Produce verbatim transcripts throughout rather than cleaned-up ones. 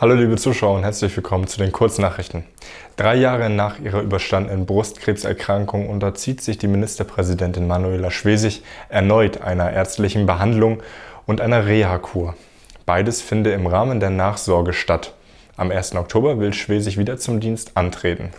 Hallo liebe Zuschauer und herzlich willkommen zu den Kurznachrichten. Drei Jahre nach ihrer überstandenen Brustkrebserkrankung unterzieht sich die Ministerpräsidentin Manuela Schwesig erneut einer ärztlichen Behandlung und einer Reha-Kur. Beides finde im Rahmen der Nachsorge statt. Am ersten Oktober will Schwesig wieder zum Dienst antreten.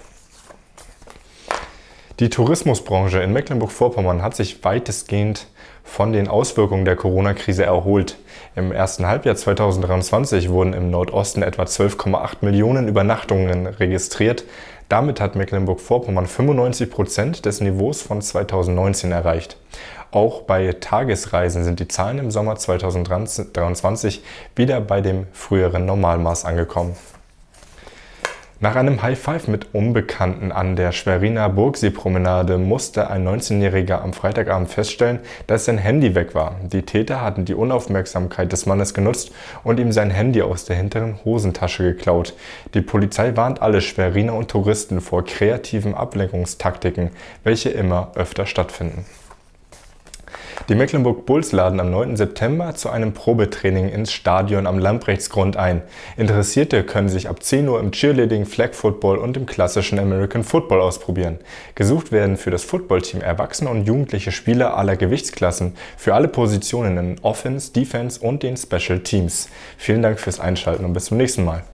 Die Tourismusbranche in Mecklenburg-Vorpommern hat sich weitestgehend von den Auswirkungen der Corona-Krise erholt. Im ersten Halbjahr zweitausenddreiundzwanzig wurden im Nordosten etwa zwölf Komma acht Millionen Übernachtungen registriert. Damit hat Mecklenburg-Vorpommern fünfundneunzig Prozent des Niveaus von zweitausendneunzehn erreicht. Auch bei Tagesreisen sind die Zahlen im Sommer zweitausenddreiundzwanzig wieder bei dem früheren Normalmaß angekommen. Nach einem High-Five mit Unbekannten an der Schweriner Burgseepromenade musste ein neunzehnjähriger am Freitagabend feststellen, dass sein Handy weg war. Die Täter hatten die Unaufmerksamkeit des Mannes genutzt und ihm sein Handy aus der hinteren Hosentasche geklaut. Die Polizei warnt alle Schweriner und Touristen vor kreativen Ablenkungstaktiken, welche immer öfter stattfinden. Die Mecklenburg Bulls laden am neunten September zu einem Probetraining ins Stadion am Lamprechtsgrund ein. Interessierte können sich ab zehn Uhr im Cheerleading, Flag Football und im klassischen American Football ausprobieren. Gesucht werden für das Footballteam erwachsene und jugendliche Spieler aller Gewichtsklassen für alle Positionen in Offense, Defense und den Special Teams. Vielen Dank fürs Einschalten und bis zum nächsten Mal.